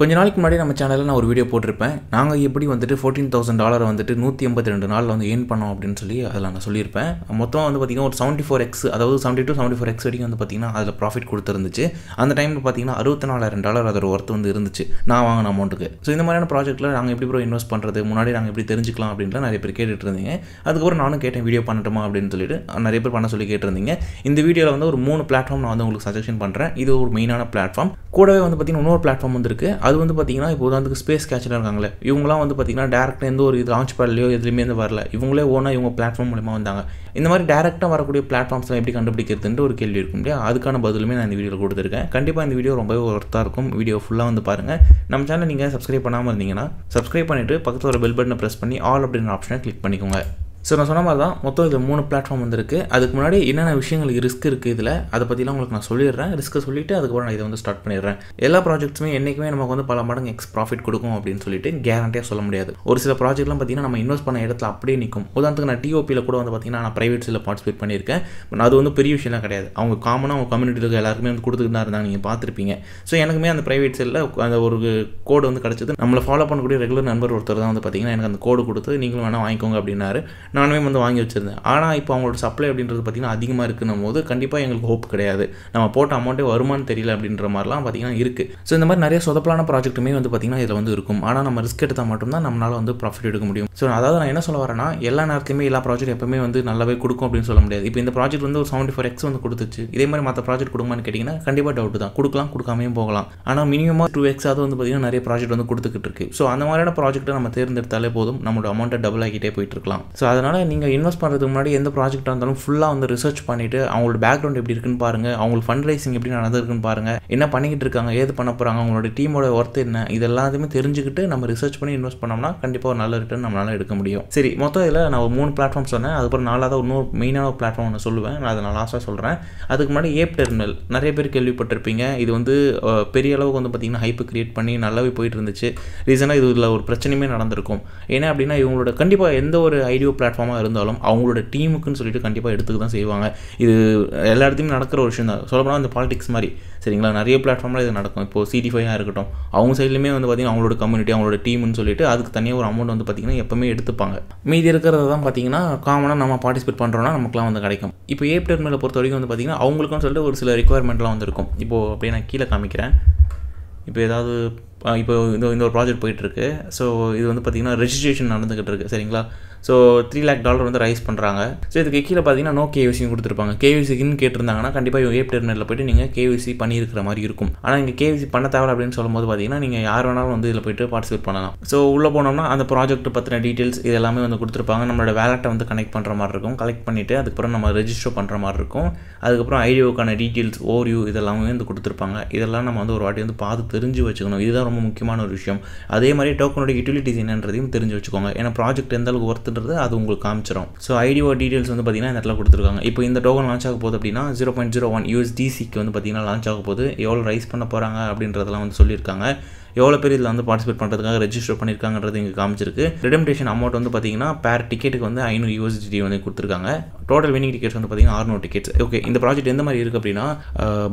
கொஞ்ச நாளைக்கு முன்னாடி நம்ம சேனலில் நான் ஒரு வீடியோ போட்டிருப்பேன். நாங்கள் எப்படி வந்துட்டு $14,000 வந்துட்டு 182 நாளில் வந்து ஏர்ன் பண்ணோம் அப்படின்னு சொல்லி அதில் நான் சொல்லியிருப்பேன். மொத்தம் வந்து பார்த்திங்கன்னா ஒரு 74x, அதாவது 72-74x வரைக்கும் வந்து பார்த்திங்கன்னா அதில் ப்ராஃபிட் கொடுத்துருந்துச்சு. அந்த டைமில் பார்த்திங்கன்னா $64,000 அதோட ஒர்த்து வந்து இருந்துச்சு நான் வாங்கின அமௌண்ட்டுக்கு. ஸோ இந்த மாதிரியான ப்ராஜெக்ட்டில் நாங்கள் எப்படி ப்ரோ இன்வெஸ்ட் பண்ணுறது, முன்னாடி நாங்கள் எப்படி தெரிஞ்சுக்கலாம் அப்படின்லாம் நிறைய பேர் கேட்டுட்டு இருந்தீங்க. அதுக்கப்புறம் நானும் கேட்டேன் வீடியோ பண்ணட்டுமா அப்படின்னு சொல்லிட்டு நிறைய பேர் பண்ண சொல்லி கேட்டிருந்தீங்க. இந்த வீடியோவில் வந்து ஒரு 3 பிளாட்ஃபார்ம் நான் வந்து உங்களுக்கு சஜஷன் பண்ணுறேன். இது ஒரு மெயினான பிளாட்ஃபார்ம். கூடவே வந்து பார்த்திங்கன்னா இன்னொரு பிளாட்ஃபார்ம் வந்து இருக்குது. அது வந்து பார்த்திங்கன்னா இப்போ உதாரணத்துக்கு ஸ்பேஸ் கேட்சர் இருக்காங்களே, இவங்களாம் வந்து பார்த்திங்கன்னா டேரெக்டாக எந்த ஒரு இது லான்ச் பேட்லையோ எதுலேயுமே வந்து வரல, இவங்களே ஓனாக இவங்க பிளாட்ஃபார்ம் மூலமாக வந்தாங்க. இந்த மாதிரி டேரெக்டாக வரக்கூடிய பிளாட்ஃபார்ம்ஸ்லாம் எப்படி கண்டுபிடிக்கிறதுன்ற ஒரு கேள்வி இருக்கும் இல்லையா, அதுக்கான பதிலுமே நான் இந்த வீடியோவில் கொடுத்துருக்கேன். கண்டிப்பாக இந்த வீடியோ ரொம்பவே ஒர்த்தாக இருக்கும். வீடியோ ஃபுல்லாக வந்து பாருங்கள். நம்ம சேனல் நீங்கள் சப்ஸ்கிரைப் பண்ணாமல் இருந்தீங்கன்னா சப்ஸ்கிரைப் பண்ணிவிட்டு பக்கத்தில் ஒரு பெல் பட்டனை ப்ரெஸ் பண்ணி ஆல் அப்படின்ற ஆப்ஷனை கிளிக் பண்ணிக்கோங்க. ஸோ நான் சொன்ன மாதிரி தான் மொத்தம் இதில் 3 பிளாட்ஃபார்ம் வந்துருக்கு. அதுக்கு முன்னாடி என்னென்ன விஷயங்களுக்கு ரிஸ்க் இருக்குது இதில், அதை பற்றிலாம் உங்களுக்கு நான் சொல்லிடுறேன். ரிஸ்க்கை சொல்லிவிட்டு அதுக்கப்புறம் நான் இதை வந்து ஸ்டார்ட் பண்ணிடுறேன். எல்லா ப்ராஜெக்ட்ஸுமே என்றைக்குமே நமக்கு வந்து பல மடங்கு எக்ஸ் ப்ராஃபிட் கொடுக்கும் அப்படின்னு சொல்லிட்டு கேரண்டியாக சொல்ல முடியாது. ஒரு சில ப்ராஜெக்ட்லாம் பார்த்திங்கன்னா நம்ம இன்வெஸ்ட் பண்ண இடத்துல அப்படியே நிற்கும். உதாரணத்துக்கு நான் டிஓபியில் கூட வந்து பார்த்திங்கன்னா நான் ப்ரைவேட்ஸில் பார்ட்டிசிபேட் பண்ணியிருக்கேன். பட் அது வந்து பெரிய விஷயம்லாம் கிடையாது. அவங்க காமனாக அவங்க கம்யூனிட்டியில் எல்லாருக்குமே வந்து கொடுத்துட்டு தான் இருந்தாங்க, நீங்கள் பார்த்துருப்பீங்க. ஸோ எனக்குமே அந்த ப்ரைவேட் செல்லில் அந்த ஒரு கோடு வந்து கிடச்சது. நம்மளை ஃபாலோ பண்ணக்கூடிய ரெகுலர் நண்பர் ஒருத்தர் தான் வந்து பார்த்திங்கன்னா எனக்கு அந்த கோடு கொடுத்து நீங்களும் வேணால் வாங்கிக்கோங்க அப்படின்னாரு. நானுமே வந்து வாங்கி வச்சுருந்தேன். ஆனால் இப்போ அவங்களோட சப்ளை அப்படின்றது பார்த்திங்கன்னா அதிகமாக இருக்குன்னும் போது கண்டிப்பாக எங்களுக்கு ஹோப் கிடையாது, நம்ம போட்ட அமௌண்ட்டே வருமானு தெரியல அப்படின்ற மாதிரிலாம் பார்த்திங்கன்னா இருக்குது. ஸோ இந்த மாதிரி நிறைய சொதப்பலான ப்ராஜெக்ட்டுமே வந்து பார்த்திங்கன்னா இதில் வந்து இருக்கும். ஆனால் நம்ம ரிஸ்க் எடுத்தால் மட்டும்தான் நம்மளால் வந்து ப்ராஃபிட் எடுக்க முடியும். ஸோ அதாவது நான் என்ன சொல்ல வரேன்னா, எல்லா நேரத்துலையுமே எல்லா ப்ராஜெக்ட் எப்பவுமே வந்து நல்லாவே கொடுக்கும் அப்படின்னு சொல்ல முடியாது. இப்போ இந்த ப்ராஜெக்ட் வந்து ஒரு 74x வந்து கொடுத்துச்சு, இதே மாதிரி மற்ற ப்ராஜெக்ட் கொடுக்குமான்னு கேட்டிங்கன்னா கண்டிப்பாக டவுட்டு தான். கொடுக்கலாம், கொடுக்காமையும் போகலாம். ஆனால் மினிமமாக 2x அது வந்து பார்த்திங்கன்னா நிறைய ப்ராஜெக்ட் வந்து கொடுத்துக்கிட்டு இருக்கு. ஸோ அந்த மாதிரியான ப்ராஜெக்ட்டை நம்ம தேர்ந்தெடுத்தாலே போதும், நம்மளோட அமௌண்ட்டை டபுள் ஆகிட்டே போயிட்டு இருக்கலாம். ஸோ அதனால் நீங்கள் இன்வெஸ்ட் பண்ணுறதுக்கு முன்னாடி எந்த ப்ராஜெக்டாக இருந்தாலும் ஃபுல்லாக வந்து ரிசர்ச் பண்ணிவிட்டு அவங்களோட பேக்ரவுண்ட் எப்படி இருக்குன்னு பாருங்கள், அவங்களுக்கு ஃபண்ட் ரைசிங் எப்படி நடந்திருக்குன்னு பாருங்கள், என்ன பண்ணிக்கிட்டு இருக்காங்க, ஏது பண்ண போகிறாங்க, அவங்களோட டீமோட ஒர்த்து என்ன, இது எல்லாத்தையுமே தெரிஞ்சுக்கிட்டு நம்ம ரிசர்ச் பண்ணி இன்வெஸ்ட் பண்ணோம்னா கண்டிப்பாக ஒரு நல்ல ரிட்டர்ன் நம்மளால் எடுக்க முடியும். சரி, மொத்தம் இதில் நான் ஒரு 3 பிளாட்ஃபார்ம் சொன்னேன். அதுக்கப்புறம் நாலாவது இன்னொரு மெயினான பிளாட்ஃபார்ம் நான் சொல்லுவேன், நான் அதை நான் லாஸ்ட்டாக சொல்கிறேன். அதுக்கு முன்னாடி ஏப் டெர்மினல் நிறைய பேர் கேள்விப்பட்டிருப்பீங்க. இது வந்து பெரிய அளவுக்கு வந்து பார்த்திங்கன்னா ஹைப்பு கிரியேட் பண்ணி நல்லாவே போயிட்டு இருந்துச்சு. ரீசனாக இதில் ஒரு பிரச்சனையுமே நடந்திருக்கும். ஏன்னா அப்படின்னா இவங்களோட கண்டிப்பாக எந்த ஒரு ஐடியோ பிளாட்ஃபார்மாக இருந்தாலும் அவங்களோட டீமுக்குன்னு சொல்லிட்டு கண்டிப்பாக எடுத்துக்க தான் செய்வாங்க. இது எல்லா இடத்துலையும் நடக்கிற ஒரு விஷயம் தான். சொல்லப்போனால் இந்த பாலிடிக்ஸ் மாதிரி, சரிங்களா, நிறைய பிளாட்ஃபார்மில் இது நடக்கும். இப்போது CD5ஆக இருக்கட்டும், அவங்க சைட்லேயுமே வந்து பார்த்திங்கன்னா அவங்களோட கம்யூனிட்டி அவங்களோட டீம்னு சொல்லிட்டு அதுக்கு தனியாக ஒரு அமௌண்ட் வந்து பார்த்திங்கன்னா எப்போவுமே எடுத்துப்பாங்க. மீதி இருக்கிறது தான் பார்த்திங்கன்னா காமனாக நம்ம பார்ட்டிசிபேட் பண்ணுறோன்னா நமக்குலாம் வந்து கிடைக்கும். இப்போ ஏப் டெர்மினலை பொறுத்த வரைக்கும் வந்து பார்த்திங்கன்னா அவங்களுக்குன்னு சொல்லிட்டு ஒரு சில ரிக்குவயர்மெண்ட்லாம் வந்துருக்கும். இப்போது அப்படியே நான் கீழே காமிக்கிறேன். இப்போ ஏதாவது இப்போ இந்த ஒரு ப்ராஜெக்ட் போயிட்டுருக்கு. ஸோ இது வந்து பார்த்திங்கன்னா ரெஜிஸ்ட்ரேஷன் நடந்துக்கிட்டு இருக்குது, சரிங்களா. ஸோ $300,000 வந்து ரைஸ் பண்ணுறாங்க. ஸோ இதுக்கு கீழே பார்த்திங்கன்னா நோ KYCன்னு கொடுத்துருப்பாங்க. KYCன்னு கேட்டிருந்தாங்கன்னா கண்டிப்பாக இவங்க ஏப் டெர்மினலில் போய்ட்டு நீங்கள் KYC பண்ணியிருக்கிற மாதிரி இருக்கும். ஆனால் நீங்கள் KYC பண்ண தேவை அப்படின்னு சொல்லும்போது பார்த்திங்கன்னா நீங்கள் யார் வேணாலும் வந்து இதில் போய்ட்டு பார்ட்டிசிபேட் பண்ணலாம். ஸோ உள்ளே போனோம்னா அந்த ப்ராஜெக்ட் பற்றின டீட்டெயில்ஸ் இது எல்லாமே வந்து கொடுத்துருப்பாங்க. நம்மளோட வேலெட்டை வந்து கனெக்ட் பண்ணுற மாதிரி இருக்கும். கலெக்ட் பண்ணிவிட்டு அதுக்கப்புறம் நம்ம ரெஜிஸ்டர் பண்ணுற மாதிரி இருக்கும். அதுக்கப்புறம் ஐடியோக்கான டீட்டெயில்ஸ் ஓவர்வியூ இதெல்லாமே வந்து கொடுத்துருப்பாங்க. இதெல்லாம் நம்ம வந்து ஒரு வாட்டி வந்து பார்த்து தெரிஞ்சு வச்சுக்கணும். இதுதான் ரொம்ப முக்கியமான ஒரு விஷயம். அதே மாதிரி டோக்கனோட யூட்டிலிட்டிஸ் என்னன்றதையும் தெரிஞ்சு வச்சுக்கோங்க. ஏன்னா ப்ராஜெக்ட் எந்த அளவுக்கு ஒர்த்துன்றது அது உங்களுக்கு காமிச்சிடும். ஸோ ஐடிஓ டீட்டெயில்ஸ் வந்து பார்த்திங்கன்னா இந்த இடத்துல கொடுத்துருக்காங்க. இப்போ இந்த டோக்கன் லான்ச் ஆக போகுது அப்படின்னா $0.01 USDCக்கு வந்து பார்த்திங்கன்னா லான்ச் ஆக போகுது. எவ்வளோ ரைஸ் பண்ண போகிறாங்க அப்படின்றதெல்லாம் வந்து சொல்லியிருக்காங்க. எவ்வளோ பேர் இதில் வந்து பார்ட்டிசிபேட் பண்ணுறதுக்காக ரெஜிஸ்டர் பண்ணியிருக்காங்கன்றது இங்கே காமிச்சிருக்கு. ரிடெம்டேஷன் அமௌண்ட் வந்து பார்த்திங்கன்னா பேர் டிக்கெட்டுக்கு வந்து $500 USDT வந்து கொடுத்துருக்காங்க. டோட்டல் வினிங் டிக்கெட்ஸ் வந்து பார்த்திங்கன்னா 600 டிக்கெட்ஸ். ஓகே, இந்த ப்ராஜெக்ட் எந்த மாதிரி இருக்குது அப்படின்னா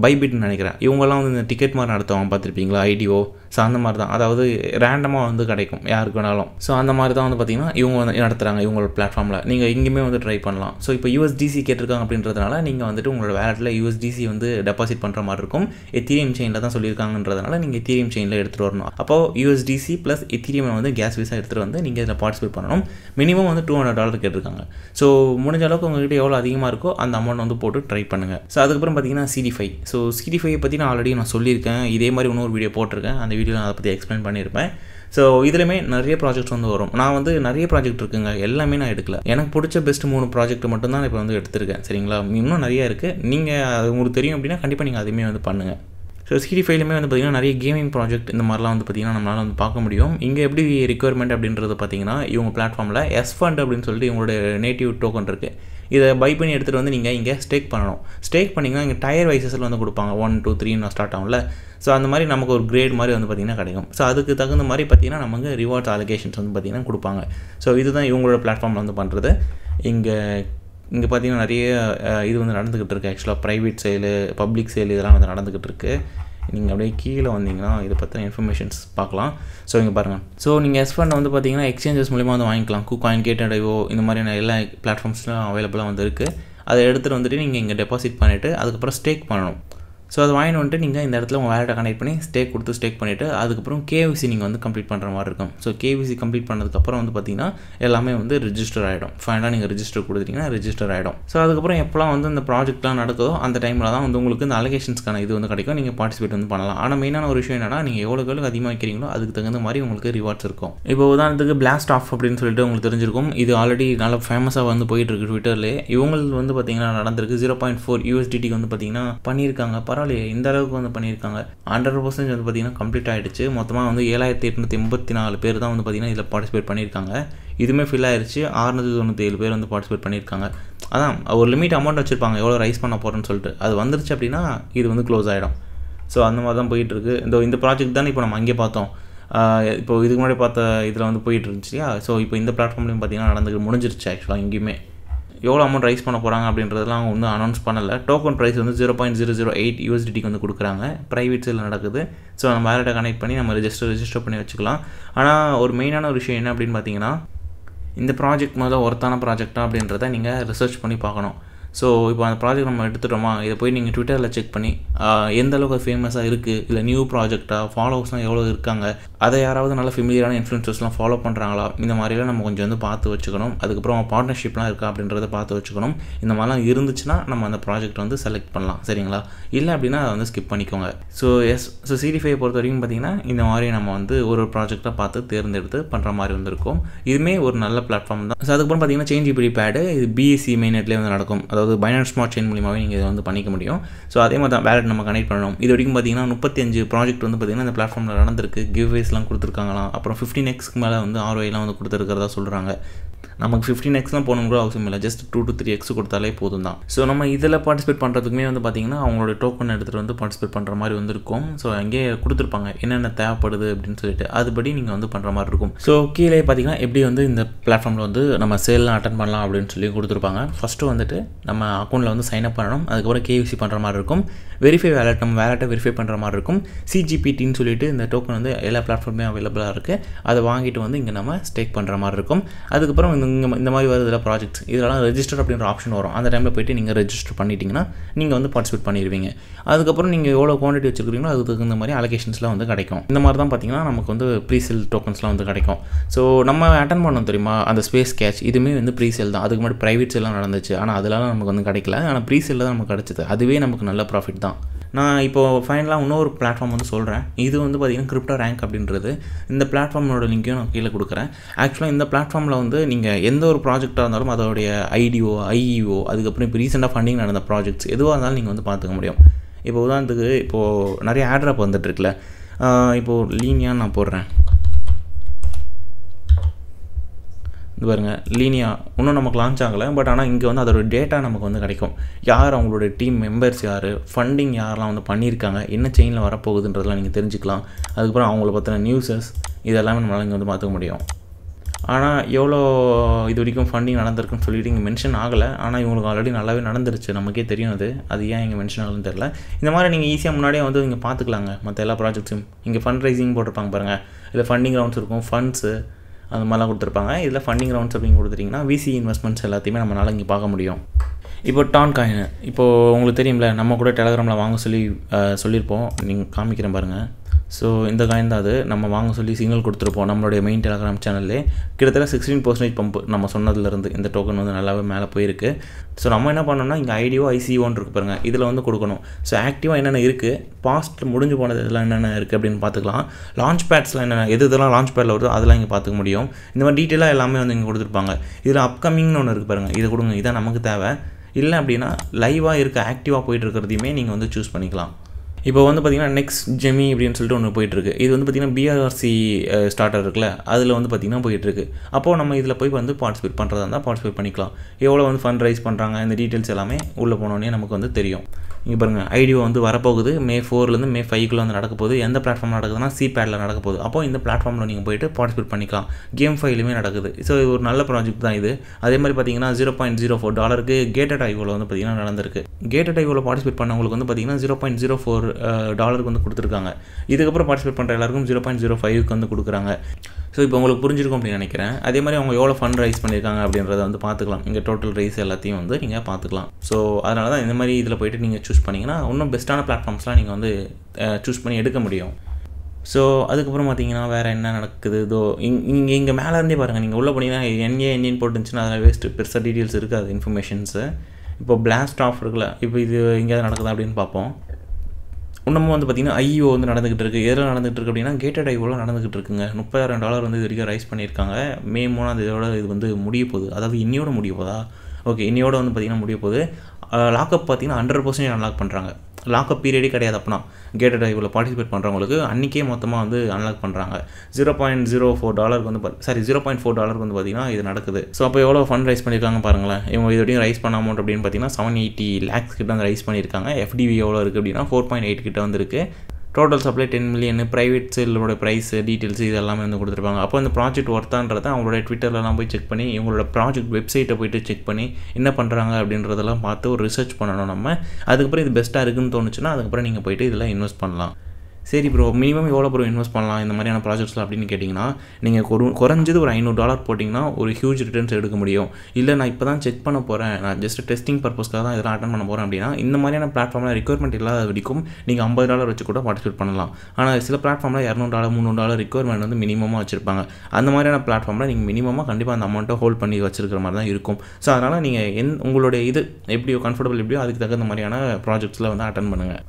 பைபிட்னு நினைக்கிறேன். இவங்கெல்லாம் வந்து இந்த டிக்கெட் மாதிரி நடத்துவாங்க, பார்த்துருப்பீங்களா, ஐடிஓ. ஸோ அந்த மாதிரி தான், அதாவது ரேண்டமாக வந்து கிடைக்கும் யாருக்கு வேணாலும். ஸோ அந்த மாதிரி தான் வந்து பார்த்திங்கன்னா இவங்க வந்து நடத்துகிறாங்க இவங்களோட பிளாட்ஃபார்மில். நீங்கள் இங்கேயுமே வந்து ட்ரை பண்ணலாம். ஸோ இப்போ USDC கேட்டிருக்காங்க அப்படின்றதுனால நீங்கள் வந்துட்டு உங்களோட வேலட்டில் USDC வந்து டெபாசிட் பண்ணுற மாதிரி இருக்கும். எத்தீரியம் செயினில் தான் சொல்லியிருக்காங்கன்றதுனால நீங்கள் எத்தீரியம் செயினில் எடுத்துகிட்டு வரணும். அப்போ USDC ப்ளஸ் எத்தீரியம் வந்து கேஸ் வீஸாக எடுத்துகிட்டு வந்து நீங்கள் இதில் பார்ட்டிசிபேட் பண்ணணும். மினிமம் வந்து $200 கேட்டிருக்காங்க. ஸோ முடிஞ்ச அளவுக்கு உங்கள்கிட்ட எவ்வளோ அதிகமாக இருக்கோ அந்த அமௌண்ட் வந்து போட்டு ட்ரை பண்ணுங்கள். ஸோ அதுக்கப்புறம் பார்த்திங்கன்னா CD5. ஸோ CD5 பற்றி நான் ஆல்ரெடி நான் சொல்லியிருக்கேன். இதே மாதிரி இன்னொரு வீடியோ போட்டிருக்கேன், அந்த வீடியோ நான் அதை பற்றி எக்ஸ்பிளைன் பண்ணியிருப்பேன். ஸோ இதுலையுமே நிறைய ப்ராஜெக்ட்ஸ் வந்து வரும். நான் வந்து நிறைய ப்ராஜெக்ட் இருக்குங்க, எல்லாமே நான் எடுக்கல. எனக்கு பிடிச்ச பெஸ்ட் 3 ப்ராஜெக்ட் மட்டும் தான் இப்போ வந்து எடுத்துருக்கேன், சரிங்களா. இன்னும் நிறையா இருக்குது, நீங்கள் அது உங்களுக்கு தெரியும் அப்படின்னா கண்டிப்பாக நீங்கள் அதுவுமே வந்து பண்ணுங்கள். ஸோ CD5லுமே வந்து பார்த்திங்கன்னா நிறைய கேமிங் ப்ராஜெக்ட் இந்த மாதிரிலாம் வந்து பார்த்திங்கன்னா நம்மளால் வந்து பார்க்க முடியும். இங்கே எப்படி ரிக்குவயர்மெண்ட் அப்படின்றது பார்த்திங்கன்னா இவங்க பிளாட்ஃபார்மில் S ஃபண்ட் அப்படின்னு சொல்லிட்டு இவங்களோட நேட்டிவ் டோக்கன் இருக்குது. இதை பை பண்ணி எடுத்துகிட்டு வந்து நீங்கள் இங்கே ஸ்டேக் பண்ணணும். ஸ்டேக் பண்ணிங்கன்னா இங்கே டயர் வைஸஸில் வந்து கொடுப்பாங்க, 1, 2, 3 ஸ்டார்ட் ஆகும்ல. ஸோ அந்த மாதிரி நமக்கு ஒரு கிரேட் மாதிரி வந்து பார்த்திங்கன்னா கிடைக்கும். ஸோ அதுக்கு தகுந்த மாதிரி பார்த்திங்கன்னா நமக்கு ரிவார்ட்ஸ் அலோகேஷன்ஸ் வந்து பார்த்திங்கன்னா கொடுப்பாங்க. ஸோ இதுதான் இவங்களோட பிளாட்ஃபார்மில் வந்து பண்ணுறது. இங்கே பார்த்திங்கன்னா நிறைய இது வந்து நடந்துக்கிட்டு இருக்குது. ஆக்சுவலாக ப்ரைவேட் சேலு, பப்ளிக் சேல் இதெல்லாம் வந்து நடந்துக்கிட்டு இருக்குது. நீங்கள் அப்படியே கீழே வந்தீங்கன்னா இதை பற்றின இன்ஃபர்மேஷன்ஸ் பார்க்கலாம். ஸோ இங்கே பாருங்கள். ஸோ நீங்கள் எஸ் ஃபண்ட் வந்து பார்த்தீங்கன்னா எக்ஸ்சேஞ்சஸ் மூலிமா வந்து வாங்கிக்கலாம். குகாயின், Gate.io இந்த மாதிரியான எல்லா பிளாட்ஃபார்ம்ஸ்லாம் அவைலபிளாக வந்து இருக்குது. அதை எடுத்துகிட்டு வந்துட்டு நீங்கள் இங்கே டெபாசிட் பண்ணிவிட்டு அதுக்கப்புறம் ஸ்டேக் பண்ணணும். ஸோ அதை வாங்கிட்டு வந்துட்டு நீங்கள் இந்த இடத்துல உங்கள் வேலெட்டை கனெக்ட் பண்ணி ஸ்டேக் கொடுத்து ஸ்டேக் பண்ணிவிட்டு அதுக்கப்புறம் KYC நீங்கள் வந்து கம்ப்ளீட் பண்ணுற மாதிரி இருக்கும். ஸோ KYC கம்ப்ளீட் பண்ணதுக்கப்புறம் வந்து பார்த்தீங்கன்னா எல்லாமே வந்து ரிஜிஸ்டர் ஆகிடும். ஃபைனலாக நீங்கள் ரிஜிஸ்டர் கொடுத்துட்டிங்கன்னா ரிஜிஸ்டர் ஆகிடும். ஸோ அதுக்கப்புறம் எப்போலாம் வந்து இந்த ப்ராஜெக்ட்லாம் நடக்குதோ அந்த டைமில் தான் வந்து உங்களுக்கு இந்த அலகேஷன்ஸ்க்கான இது வந்து கிடைக்கும். நீங்கள் பார்ட்டிசிபேட் வந்து பண்ணலாம். ஆனால் மெயினான ஒரு விஷயம் என்னென்னா நீங்கள் எவ்வளோக்கு அதிகமாக வைக்கிறீங்களோ அதுக்கு தகுந்த மாதிரி உங்களுக்கு ரிவார்ட்ஸ் இருக்கும். இப்போ உதாரணத்துக்கு பிளாஸ்ட் ஆஃப் அப்படின்னு சொல்லிட்டு உங்களுக்கு தெரிஞ்சிருக்கும். இது ஆல்ரெடி நல்லா ஃபேமஸாக வந்து போயிட்டு இருக்கு ட்விட்டர்லேயே. இவங்களுக்கு வந்து பார்த்தீங்கன்னா நடந்திருக்கு $0.4 வந்து பார்த்தீங்கன்னா பண்ணியிருக்காங்க. பரவாயில்லையே, இந்த அளவுக்கு வந்து பண்ணியிருக்காங்க. 100% வந்து பார்த்தீங்கன்னா கம்ப்ளீட் ஆகிடுச்சு. மொத்தமாக வந்து 7884 பேர் தான் வந்து பார்த்தீங்கன்னா இதில் பார்ட்டிசிபேட் பண்ணியிருக்காங்க. இதுவுமே ஃபில் ஆகிடுச்சு. 697 பேர் வந்து பார்ட்டிசிபேட் பண்ணியிருக்காங்க. அதான் ஒரு லிமிட் அமௌண்ட் வச்சுருப்பாங்க, எவ்வளோ ரைஸ் பண்ண போகிறோன்னு சொல்லிட்டு. அது வந்துருச்சு அப்படின்னா இது வந்து க்ளோஸ் ஆகிடும். ஸோ அந்த மாதிரி தான் போயிட்டுருக்கு. இந்த ப்ராஜெக்ட் தானே இப்போ நம்ம அங்கே பார்த்தோம். இப்போ இதுக்கு முன்னாடி பார்த்த இதில் வந்து போயிட்டு இருந்துச்சுயா. ஸோ இப்போ இந்த பிளாட்ஃபார்ம்லேயும் பார்த்தீங்கன்னா நடந்துக்கு முடிஞ்சிருச்சு. ஆக்சுவலாக இங்கேயுமே எவ்வளோ அமௌண்ட் ரைஸ் பண்ண போகிறாங்க அப்படின்றதெல்லாம் அவங்க வந்து அனௌன்ஸ் பண்ணலை. டோக்கன் ப்ரைஸ் வந்து $0.008 வந்து கொடுக்குறாங்க. ப்ரைவேட் சேல் நடக்குது. ஸோ நம்ம வேலெட்டை கனெக்ட் பண்ணி நம்ம ரிஜிஸ்டர் பண்ணி வச்சுக்கலாம். ஆனால் ஒரு மெயினான ஒரு விஷயம் என்ன அப்படின்னு பார்த்தீங்கன்னா, இந்த ப்ராஜெக்ட் முதல்ல ஒர்த்தான ப்ராஜெக்டா அப்படின்றத நீங்கள் ரிசர்ச் பண்ணி பார்க்கணும். ஸோ இப்போ அந்த ப்ராஜெக்ட் நம்ம எடுத்துட்டோமா, இதை போய் நீங்கள் ட்விட்டரில் செக் பண்ணி எந்த அளவுக்கு ஃபேமஸாக இருக்குது, இல்லை நியூ ப்ராஜெக்டாக ஃபாலோவர்ஸ்லாம் எவ்வளோ இருக்காங்க, அதை யாராவது நல்ல ஃபெமிலியரான இன்ஃப்ளூயன்சர்ஸ்லாம் ஃபாலோ பண்ணுறாங்களா, இந்த மாதிரிலாம் நம்ம கொஞ்சம் வந்து பார்த்து வச்சுக்கணும். அதுக்கப்புறம் பார்ட்னர்ஷிப்லாம் இருக்கா அப்படின்றத பார்த்து வச்சுக்கணும். இந்த மாதிரிலாம் இருந்துச்சுன்னா நம்ம அந்த ப்ராஜெக்ட் வந்து செலக்ட் பண்ணலாம். சரிங்களா? இல்லை அப்படின்னா அதை வந்து ஸ்கிப் பண்ணிக்கோங்க. ஸோ CD5 பொறுத்த வரைக்கும் பார்த்திங்கன்னா இந்த மாதிரி நம்ம வந்து ஒரு ப்ராஜெக்டாக பார்த்து தேர்ந்தெடுத்து பண்ணுற மாதிரி வந்துருக்கும். இதுவுமே ஒரு நல்ல பிளாட்ஃபார்ம் தான். ஸோ அதுக்கப்புறம் பார்த்திங்கன்னா ChangeGPT பேடு இது BSE மெயினெட்லேயே வந்து நடக்கும். அதாவது பைனான்ஸ் ஸ்மார்ட் செயின் மூலியமாகவே நீங்கள் இதை வந்து பண்ணிக்க முடியும். ஸோ அதே மாதிரி தான் வேலெட் நம்ம கனெக்ட் பண்ணணும். இது வரைக்கும் பார்த்தீங்கன்னா 35 ப்ராஜெக்ட் வந்து பார்த்தீங்கன்னா இந்த பிளாட்ஃபார்மில் நடந்திருக்கு. கிவ்வேஸ்லாம் கொடுத்துருக்காங்களாம். அப்புறம் 15x மேலே வந்து ROI வந்து கொடுத்துருக்கிறதா சொல்கிறாங்க. நமக்கு 15xலாம் போகணும் கூட அவசியம் இல்லை. ஜஸ்ட் 2 to 3x கொடுத்தாலே போதும் தான். ஸோ நம்ம இதில் பார்ட்டிசிபேட் பண்ணுறதுக்குமே வந்து பார்த்தீங்கன்னா அவங்களோட டோக்கன் எடுத்துகிட்டு வந்து பார்ட்டிசிபேட் பண்ணுற மாதிரி வந்துருக்கும். ஸோ அங்கேயே கொடுத்துருப்பாங்க என்னென்ன தேவைப்படுது அப்படின்னு சொல்லிட்டு அதுபடி நீங்கள் வந்து பண்ணுற மாதிரி இருக்கும். ஸோ கீழே பார்த்தீங்கன்னா எப்படி வந்து இந்த பிளாட்ஃபார்மில் வந்து நம்ம சேல்லாம் அட்டன் பண்ணலாம் அப்படின்னு சொல்லி கொடுத்துருப்பாங்க. ஃபஸ்ட்டு வந்துட்டு நம்ம அக்கௌண்ட்டில் வந்து சைன்அப் பண்ணணும். அதுக்கப்புறம் KYC பண்ணுற மாதிரி இருக்கும். வெரிஃபை வேலெட், நம்ம வேலெட்டை வெரிஃபை பண்ணுற மாதிரி இருக்கும். CGPTன்னு சொல்லிட்டு இந்த டோக்கன் வந்து எல்லா பிளாட்ஃபார்மே அவைலபிளாக இருக்குது. அதை வாங்கிட்டு வந்து இங்கே நம்ம ஸ்டேக் பண்ணுற மாதிரி இருக்கும். அதுக்கப்புறம் இந்த மாதிரி வருதுல ப்ராஜெக்ட்ஸ், இதெல்லாம் ரெஜிஸ்டர் அப்படின்ற ஆப்ஷன் வரும். அந்த டைமில் போய்ட்டு நீங்கள் ரெஜிஸ்டர் பண்ணிட்டீங்கன்னா நீங்கள் வந்து பார்ட்டிசிபேட் பண்ணிடுவீங்க. அதுக்கப்புறம் நீங்கள் எவ்வளோ குவான்டிட்டி வச்சுருக்கீங்களோ அதுக்கு தகுந்த மாதிரி அலகேஷன்ஸ்லாம் வந்து கிடைக்கும். இந்த மாதிரி தான் பார்த்தீங்கன்னா நமக்கு வந்து ப்ரீசேல் டோக்கன்ஸ்லாம் வந்து கிடைக்கும். ஸோ நம்ம அட்டன் பண்ணோம் தெரியுமா அந்த ஸ்பேஸ் கேட்ச், இதுவுமே வந்து ப்ரீசேல் தான். அதுக்கு முன்னாடி ப்ரைவேட் சேல்லாம் நடந்துச்சு, ஆனால் அதெல்லாம் நமக்கு வந்து கிடைக்கல. ஆனால் ப்ரீசேலில் தான் நமக்கு கிடச்சிது. அதுவே நமக்கு நல்ல ப்ராஃபிட் தான். நான் இப்போது ஃபைனலாக இன்னொரு பிளாட்ஃபார்ம் வந்து சொல்கிறேன். இது வந்து பார்த்திங்கன்னா கிரிப்டோ ரேங்க் அப்படின்றது. இந்த பிளாட்ஃபார்மோட லிங்க்கையும் நான் கீழே கொடுக்குறேன். ஆக்சுவலாக இந்த பிளாட்ஃபார்மில் வந்து நீங்கள் எந்த ஒரு ப்ராஜெக்டாக இருந்தாலும் அதோடைய IDO, அதுக்கப்புறம் இப்போ ரீசெண்டாக ஃபண்டிங் நடந்த ப்ராஜெக்ட்ஸ் எதுவாக இருந்தாலும் நீங்கள் வந்து பார்த்துக்க முடியும். இப்போ உதாரணத்துக்கு இப்போது நிறைய ஆட்ராப் வந்துட்டுருக்குல்ல. இப்போது லீனியான்னு நான் போடுறேன். இது பாருங்கள் லீனியா இன்னும் நமக்கு லான்ச் ஆகலை. பட் ஆனால் இங்கே வந்து அதோடய டேட்டா நமக்கு வந்து கிடைக்கும். யார் அவங்களோட டீம் மெம்பர்ஸ், யார் ஃபண்டிங், யாரெலாம் வந்து பண்ணியிருக்காங்க, என்ன செயினில் வரப்போகுதுன்றதெல்லாம் நீங்கள் தெரிஞ்சுக்கலாம். அதுக்கப்புறம் அவங்கள பற்றின நியூஸஸ் இதெல்லாமே நம்மளால் இங்கே வந்து பார்த்துக்க முடியும். ஆனால் எவ்வளோ இது வரைக்கும் ஃபண்டிங் நடந்திருக்குன்னு சொல்லிட்டு இங்கே மென்ஷன் ஆகலை. ஆனால் இவங்களுக்கு ஆல்ரெடி நல்லாவே நடந்துருச்சு, நமக்கே தெரியும். அது ஏன் இங்கே மென்ஷன் ஆகலன்னு தெரில. இந்த மாதிரி நீங்கள் ஈஸியாக முன்னாடியே வந்து இங்கே பார்த்துக்கலாங்க. மற்ற எல்லா ப்ராஜெக்ட்ஸும் இங்கே ஃபண்ட் ரைசிங் போட்டிருப்பாங்க பாருங்கள். இதில் ஃபண்டிங் ரவுண்ட்ஸ் இருக்கும், ஃபண்ட்ஸு அந்த மாதிரிலாம் கொடுத்துருப்பாங்க. இதில் ஃபண்டிங் ரவுண்ட்ஸ் அப்படின்னு கொடுத்துட்டிங்கன்னா VC இன்வெஸ்ட்மெண்ட்ஸ் எல்லாத்தையுமே நம்மளால் இங்கே பார்க்க முடியும். இப்போ டான் காயின், இப்போது உங்களுக்கு தெரியும்ல, நம்ம கூட டெலகிராமில் வாங்க சொல்லியிருப்போம். நீங்கள் காமிக்கிறேன் பாருங்கள். ஸோ இந்த காயின் தான் அது. நம்ம வாங்க சொல்லி சிக்னல் கொடுத்துருப்போம் நம்மளுடைய மெயின் டெலகிராம் சேனல்லே. கிட்டத்தட்ட 16% பம்ப் நம்ம சொன்னதுலேருந்து இந்த டோக்கன் வந்து நல்லாவே மேலே போயிருக்கு. ஸோ நம்ம என்ன பண்ணோம்னா இங்கே IDO ICOன்னு இருக்கு பாருங்கள், இதில் வந்து கொடுக்கணும். ஸோ ஆக்டிவாக என்னென்ன இருக்குது, பாஸ்ட் முடிஞ்சு போனது இதெல்லாம் என்னென்ன இருக்குது அப்படின்னு பார்த்துக்கலாம். லான்ச் பேட்ஸ்லாம் என்னென்ன, எது இதெல்லாம் லான்ச் பேடில் வருதோ அதெல்லாம் இங்கே பார்த்துக்க முடியும். இந்த மாதிரி டீட்டெயிலாக எல்லாமே வந்து இங்கே கொடுத்துருப்பாங்க. இதில் அப்கமிங்னு ஒன்று இருக்குது பாருங்கள், இதை கொடுங்க, இதான் நமக்கு தேவை. இல்லை அப்படின்னா லைவாக இருக்க ஆக்டிவாக போயிட்டுருக்கிறதையுமே நீங்கள் வந்து சூஸ் பண்ணிக்கலாம். இப்போ வந்து பார்த்திங்கன்னா நெக்ஸ்ட் ஜெமி அப்படின்னு சொல்லிட்டு ஒன்று போயிட்டுருக்கு. இது வந்து பார்த்திங்கன்னா BRRC ஸ்டார்டர் இருக்குல்ல, அதில் வந்து பார்த்திங்கன்னா போயிட்டுருக்கு. அப்போது நம்ம இதில் போய் வந்து பார்ட்டிசிபேட் பண்ணுறதா இருந்தால் பார்ட்டிசிபேட் பண்ணிக்கலாம். எவ்வளோ வந்து ஃபண்ட் ரைஸ் பண்ணுறாங்க இந்த டீட்டெயில்ஸ் எல்லாமே உள்ளே போனோடனே நமக்கு வந்து தெரியும். இங்கே பாருங்கள் IDO வந்து வரப்போகுது. May 4லேருந்து May 5க்குள்ளே வந்து நடக்க போகுது. எந்த பிளாட்ஃபார்ம் நடக்குதுன்னா CPADல நடக்க போகுது. அப்போது இந்த பிளாட்ஃபார்மில் நீங்கள் போய்ட்டு பார்ட்டிசிபேட் பண்ணிக்கலாம். Game 5லுமே நடக்குது. ஸோ இது ஒரு நல்ல ப்ராஜெக்ட் தான் இது. அதே மாதிரி பார்த்திங்கன்னா $0.04 Gate.ioவில் வந்து பார்த்திங்கன்னா நடந்திருக்கு. Gate.ioவில் பார்ட்டிசிபேட் பண்ணவங்களுக்கு வந்து பார்த்திங்கன்னா $0.04 $100 வந்து கொடுத்துருக்காங்க. இதுக்கப்புறம் பார்ட்டிசிபேட் பண்ணுற எல்லாருக்கும் 0.05க்கு வந்து கொடுக்குறாங்க. ஸோ இப்போ உங்களுக்கு புரிஞ்சிருக்கும் அப்படின்னு நினைக்கிறேன். அதே மாதிரி அவங்க எவ்வளோ ஃபண்ட் ரைஸ் பண்ணியிருக்காங்க அப்படின்றத வந்து பார்த்துக்கலாம். இங்கே டோட்டல் ரைஸ் எல்லாத்தையும் வந்து நீங்கள் பார்த்துக்கலாம். ஸோ அதனால தான் இந்த மாதிரி இதில் போய்ட்டு நீங்கள் சூஸ் பண்ணிங்கன்னா இன்னும் பெஸ்ட்டான பிளாட்ஃபார்ம்ஸ்லாம் நீங்கள் வந்து சூஸ் பண்ணி எடுக்க முடியும். ஸோ அதுக்கப்புறம் பார்த்தீங்கன்னா வேறு என்ன நடக்குது, இதோ இங்கே இங்கே மேலேருந்தே பாருங்கள். நீங்கள் உள்ளே போனீங்கன்னா என்னன்னு போட்டுருந்துச்சுன்னா அதில் வேஸ்ட்டு பெருசாக டீட்டெயில்ஸ் இருக்குது, அது இன்ஃபர்மேஷன்ஸு. இப்போ பிளாஸ்ட் ஆஃப் இருக்குல்ல, இப்போ இது எங்கேயாவது நடக்குதா அப்படின்னு பார்ப்போம். இன்னமும் வந்து பார்த்திங்கன்னா IEO வந்து நடந்துகிட்டு இருக்குது. எதில் நடந்துகிட்டு இருக்குது அப்படின்னா Gate.ioவில் நடந்துகிட்டு இருக்குங்க. $32 வந்து இது வரைக்கும் ரைஸ் பண்ணியிருக்காங்க. May 3 இது வந்து முடிய போகுது. அதாவது இன்னையோட முடிய போதா? ஓகே, இன்னையோட வந்து பார்த்திங்கன்னா முடிய போகுது. லாக்அப் பார்த்திங்கன்னா 100% அன்லாக் பண்ணுறாங்க. லாக்அப் பீரியடே கிடையாது. அப்படின்னா Gate.ioவில் பார்ட்டிசிபேட் பண்ணுறவங்களுக்கு அன்றைக்கே மொத்தமாக வந்து அன்லாக் பண்ணுறாங்க. $0.04 வந்து $0.4 வந்து பார்த்திங்கன்னா இது நடக்குது. ஸோ அப்போ எவ்வளோ ஃபண்ட் ரைஸ் பண்ணியிருக்காங்க பாருங்களேன். இவங்க இதோடையும் ரைஸ் பண்ண அமௌண்ட் அப்படின்னு பார்த்திங்கன்னா 780 lakhs கிட்ட வந்து ரைஸ் பண்ணியிருக்காங்க. FDV எவ்வளோ இருக்குது அப்படின்னா 4.8 கிட்ட வந்துருக்கு. Total supply 10 million. ப்ரைவேட் சேலோட ப்ரைஸ் டீட்டெயில்ஸ் இது எல்லாமே வந்து கொடுத்துருப்பாங்க. அப்போ இந்த ப்ராஜெக்ட் ஒர்த்தான்றதை அவங்களோட ட்விட்டர்லாம் போய் செக் பண்ணி, இவங்களோட ப்ராஜெக்ட் வெப்சைட்டை போய்ட்டு செக் பண்ணி என்ன பண்ணுறாங்க அப்படின்றதெல்லாம் பார்த்து ஒரு ரிசர்ச் பண்ணணும் நம்ம. அதுக்கப்புறம் இது பெஸ்ட்டாக இருக்குதுன்னு தோணுச்சுன்னா அதுக்கப்புறம் நீங்கள் போய்ட்டு இதெல்லாம் இன்வெஸ்ட் பண்ணலாம். சரி ப்ரோ, மினிமம் எவ்வளோ ப்ரோ இன்வெஸ்ட் பண்ணலாம் இந்த மாதிரியான ப்ராஜெக்ட்ஸில் அப்படின்னு கேட்டிங்கன்னா, நீங்கள் குறைஞ்சது ஒரு $500 போட்டிங்கன்னா ஒரு ஹியூஜ் ரிட்டர்ன்ஸ் எடுக்க முடியும். இல்லை நான் இப்போ தான் செக் பண்ண போகிறேன், நான் ஜஸ்ட் டெஸ்டிங் பர்பஸ்க்காக தான் இதெல்லாம் அட்டன் பண்ண போகிறேன் அப்படின்னா இந்த மாதிரியான பிளாட்ஃபார்மில் ரெக்யர்மெண்ட் இல்லாத வரைக்கும் நீங்கள் $50 வச்சு கூட பார்ட்டிசிபேட் பண்ணலாம். ஆனால் சில பிளாட்ஃபார்மில் $200 $300 ரெக்யர்மெண்ட் வந்து மினிமமாக வச்சுருப்பாங்க. அந்த மாதிரியான பிளாட்ஃபார்மில் நீங்கள் மினிமமாக கண்டிப்பாக அந்த அமௌண்ட்டை ஹோல்ட் பண்ணி வச்சுருக்கிற மாதிரி தான் இருக்கும். ஸோ அதனால் நீங்கள் உங்களுடைய இது எப்படியோ கம்ஃபர்டபுள் எப்படியோ அதுக்கு தகுந்த மாதிரியான ப்ராஜெக்ட்ஸில் வந்து அட்டன் பண்ணுங்கள்.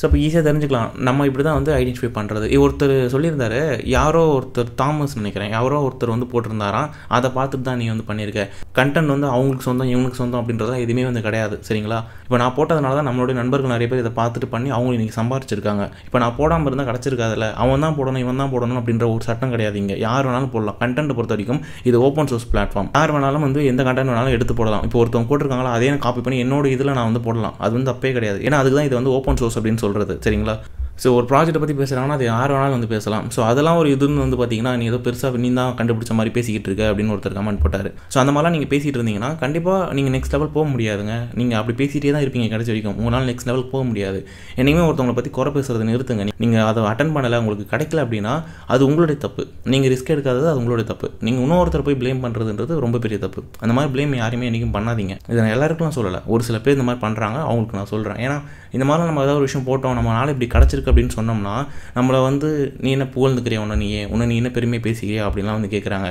ஸோ இப்போ ஈஸியாக தெரிஞ்சுக்கலாம் நம்ம இப்படி தான் வந்து ஐடென்டிஃபை பண்ணுறது. ஒருத்தர் சொல்லியிருந்தாரு, யாரோ ஒருத்தர் தாமஸ் நினைக்கிறேன், யாரோ ஒருத்தர் வந்து போட்டிருந்தாராம். அதை பார்த்துட்டு தான் நீ வந்து பண்ணியிருக்க. கண்டென்ட் வந்து அவங்களுக்கு சொந்தம் இவனுக்கு சொந்தம் அப்படின்றதெல்லாம் எதுவுமே வந்து கிடையாது, சரிங்களா? இப்போ நான் போட்டதுனால தான் நம்மளுடைய நண்பர்கள் நிறைய பேர் இதை பார்த்துட்டு பண்ணி அவங்க இன்றைக்கி சம்பாரிச்சிருக்காங்க. இப்போ நான் போடாமல் இருந்தால் கிடச்சிருக்காதில்ல. அவன் தான் போடணும் இவன் தான் போடணும் அப்படின்ற ஒரு சட்டம் கிடையாது. இங்கே யார் வேணாலும் போடலாம். கண்டென்ட் பொறுத்த வரைக்கும் இது ஓப்பன் சோர்ஸ் பிளாட்ஃபார்ம். யார் வேணாலும் வந்து எந்த கண்டென்ட் வேணாலும் எடுத்து போடலாம். இப்போ ஒருத்தவங்க போட்டிருக்காங்களா அதே நான் காப்பி பண்ணி என்னோட இதில் நான் வந்து போடலாம். அது வந்து தப்பே கிடையாது. ஏன்னா அதுக்கு தான் இது வந்து ஓப்பன் சோர்ஸ் அப்படின்னு சொல்கிறது, சரிங்களா? ஸோ ஒரு ப்ராஜெக்ட்டை பற்றி பேசுகிறாங்கன்னா அது யார் வேணாலும் வந்து பேசலாம். ஸோ அதெல்லாம் ஒரு இதுன்னு வந்து பார்த்தீங்கன்னா நீ ஏதோ பெருசாக நீ தான் கண்டுபிடிச்ச மாதிரி பேசிக்கிட்டு இருக்க அப்படின்னு ஒருத்தர் கமெண்ட் போட்டார். ஸோ அந்த மாதிரிலாம் நீங்கள் பேசிகிட்டு இருந்தீங்கன்னா கண்டிப்பாக நீங்கள் நெக்ஸ்ட் லெவல் போக முடியாதுங்க. நீங்கள் அப்படி பேசிகிட்டே தான் இருப்பீங்க கடைசி வரைக்கும். உங்களால் நெக்ஸ்ட் லெவல் போக முடியாது. என்னைக்குமே ஒருத்தவங்களை பற்றி குறை பேசுறது நிறுத்துங்க. நீங்கள் அதை அட்டன் பண்ணலை, உங்களுக்கு கிடைக்கல அப்படின்னா அது உங்களுடைய தப்பு. நீங்கள் ரிஸ்க் எடுக்காதது அது உங்களுடைய தப்பு. நீங்கள் இன்னொருத்தர் போய் ப்ளேம் பண்ணுறதுன்றது ரொம்ப பெரிய தப்பு. அந்த மாதிரி ப்ளேம் யாருமே என்றைக்கும் பண்ணாதீங்க. இதை நான் எல்லாருக்கும் சொல்லலை, ஒரு சில பேர் இந்த மாதிரி பண்ணுறாங்க அவங்களுக்கு நான் சொல்கிறேன். ஏன்னா இந்த மாதிரிலாம் நம்ம ஏதாவது ஒரு விஷயம் போட்டோம் நம்மளால் இப்படி கிடச்சிருக்கு அப்படின்னு சொன்னோம்னா நம்மளை வந்து நீ என்ன புகழ்ந்துக்கிறியா, உன்னை நீ என்ன பெருமையை பேசுகிறியா அப்படின்லாம் வந்து கேட்குறாங்க.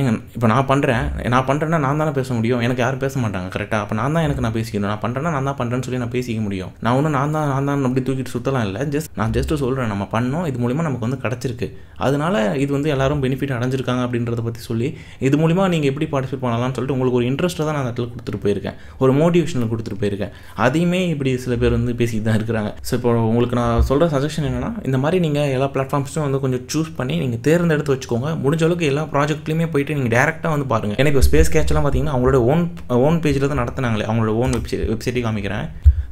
ஏங்க இப்போ நான் பண்ணுறேன்னா நான் தானே பேச முடியும். எனக்கு யாரும் பேச மாட்டாங்க, கரெக்டாக? அப்போ நான் தான் எனக்கு நான் பேசிக்கணும். நான் பண்ணுறேன்னா நான் தான் பண்ணுறேன்னு சொல்லி நான் பேசிக்க முடியும். நான் ஒன்றும் நான் தான் அப்படி தூக்கிட்டு சுற்றலாம் இல்லை. நான் ஜஸ்ட்டு சொல்கிறேன் நம்ம பண்ணோம், இது மூலிமா நமக்கு வந்து கிடச்சிருக்கு, அதனால இது வந்து எல்லாரும் பெனிஃபிட் அடைஞ்சிருக்காங்க அப்படின்றத பற்றி சொல்லி இது மூலிமா நீங்கள் எப்படி பார்ட்டிசிபேட் பண்ணலாம்னு சொல்லிட்டு உங்களுக்கு ஒரு இன்ட்ரெஸ்ட்டை தான் நான் அதில் கொடுத்துட்டு போயிருக்கேன், ஒரு மோட்டிவேஷனில் கொடுத்துட்டு போயிருக்கேன். அதையுமே இப்படி சில பேர் வந்து பேசிக்கிட்டு தான் இருக்கிறாங்க. ஸோ இப்போ உங்களுக்கு நான் சொல்கிற சஜஷன் என்னென்னா, இந்த மாதிரி நீங்கள் எல்லா பிளாட்ஃபார்ம்ஸும் வந்து கொஞ்சம் சூஸ் பண்ணி நீங்கள் தேர்ந்தெடுத்து வச்சுக்கோங்க. முடிஞ்சளவுக்கு எல்லா ப்ராஜெக்ட்லேயுமே போய் நீங்கள் டைரக்டாக வந்து பாருங்கள். எனக்கு இப்போ ஸ்பேஸ் கேட்ச்லாம் பார்த்தீங்கன்னா அவங்களோட ஓன் பேஜில் தான் நடத்தினாங்களே, அவங்களோட ஓன் வெப்சைட்டையும் காமிக்கிறேன்.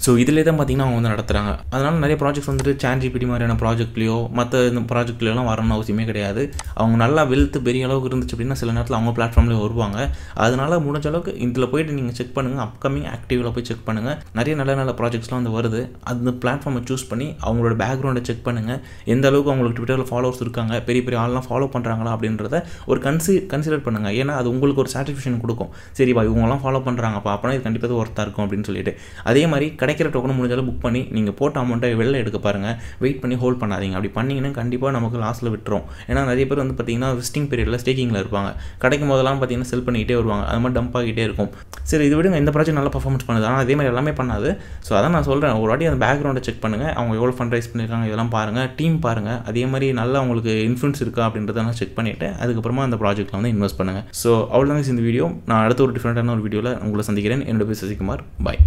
ஸோ இதிலே தான் பார்த்தீங்கன்னா அவங்க வந்து நடத்துகிறாங்க. அதனால் நிறைய ப்ராஜெக்ட்ஸ் வந்துட்டு ChatGPT மாதிரியான ப்ராஜெக்ட்லேயோ மற்ற இந்த ப்ராஜெக்ட்லாம் வரணும்னு அவசியமே கிடையாது. அவங்க நல்லா வெல்த் பெரிய அளவுக்கு இருந்துச்சு அப்படின்னா சில நேரத்தில் அவங்க பிளாட்ஃபார்ம்லேயே வருவாங்க. அதனால் முடிஞ்ச அளவுக்கு இதில் போய்ட்டு நீங்கள் செக் பண்ணுங்கள். அப்கமிங் ஆக்டிவில் போய் செக் பண்ணுங்கள். நிறைய நல்ல நல்ல ப்ராஜெக்ட்ஸ்லாம் வந்து வருது. அந்த பிளாட்ஃபார்மை சூஸ் பண்ணி அவங்களோட பேக்ரவுண்டை செக் பண்ணுங்கள். எந்த அளவுக்கு அவங்களுக்கு ட்விட்டரில் ஃபாலோவர்ஸ் இருக்காங்க, பெரிய பெரிய ஆள்லாம் ஃபாலோ பண்ணுறாங்களா அப்படின்றத ஒரு கன்சிடர் பண்ணுங்கள். ஏன்னா அது உங்களுக்கு ஒரு சாட்டிஸ்ஃபேக்ஷன் கொடுக்கும். சரிப்பா இவங்களாம் ஃபாலோ பண்ணுறாங்கப்பா, அப்போனா இது கண்டிப்பாக ஒர்த்தாக இருக்கும் அப்படின்னு சொல்லிட்டு. அதே மாதிரி கிடைக்கிற டோக்கன் முடிஞ்சாலும் புக் பண்ணி நீங்கள் போட்ட அமௌண்ட்டை வெளில எடுக்க பாருங்கள். வெயிட் பண்ணி ஹோல்ட் பண்ணாதீங்க. அப்படி பண்ணிங்கன்னா கண்டிப்பாக நமக்கு லாஸில் விட்டுரும். ஏன்னா நிறைய பேர் வந்து பார்த்தீங்கன்னா விசிட்டிங் பீரியடில் ஸ்டேக்கிங்கில் இருப்பாங்க. கிடைக்கும் போதெல்லாம் பார்த்தீங்கன்னா செல் பண்ணிக்கிட்டே வருவாங்க. அது மாதிரி டம்ப் ஆகிட்டே இருக்கும். சரி இது விடுங்க, இந்த ப்ராஜெக்ட் நல்லா பர்ஃபார்மன்ஸ் பண்ணுது, ஆனால் அதே மாதிரி எல்லாமே பண்ணாது. ஸோ அதான் நான் சொல்கிறேன், ஒரு வாட்டி அந்த பேக்ரவுண்டை செக் பண்ணுங்கள். அவங்க எவ்வளோ ஃபண்ட் ரைஸ் பண்ணியிருக்காங்க இதெல்லாம் பாருங்கள். டீம் பாருங்கள். அதே மாதிரி நல்லா அவங்களுக்கு இன்ஃப்ளூன்ஸ் இருக்கா அப்படின்றதெல்லாம் செக் பண்ணிவிட்டு அதுக்கப்புறமா அந்த ப்ராஜெக்ட்டில் வந்து இன்வெஸ்ட் பண்ணுங்கள். ஸோ அவ்வளோதான் இந்த வீடியோ. நான் அடுத்த ஒரு டிஃப்ரெண்ட்டான ஒரு வீடியோவில் உங்களை சந்திக்கிறேன். என்னோட பேர் சசிகுமார். பாய்.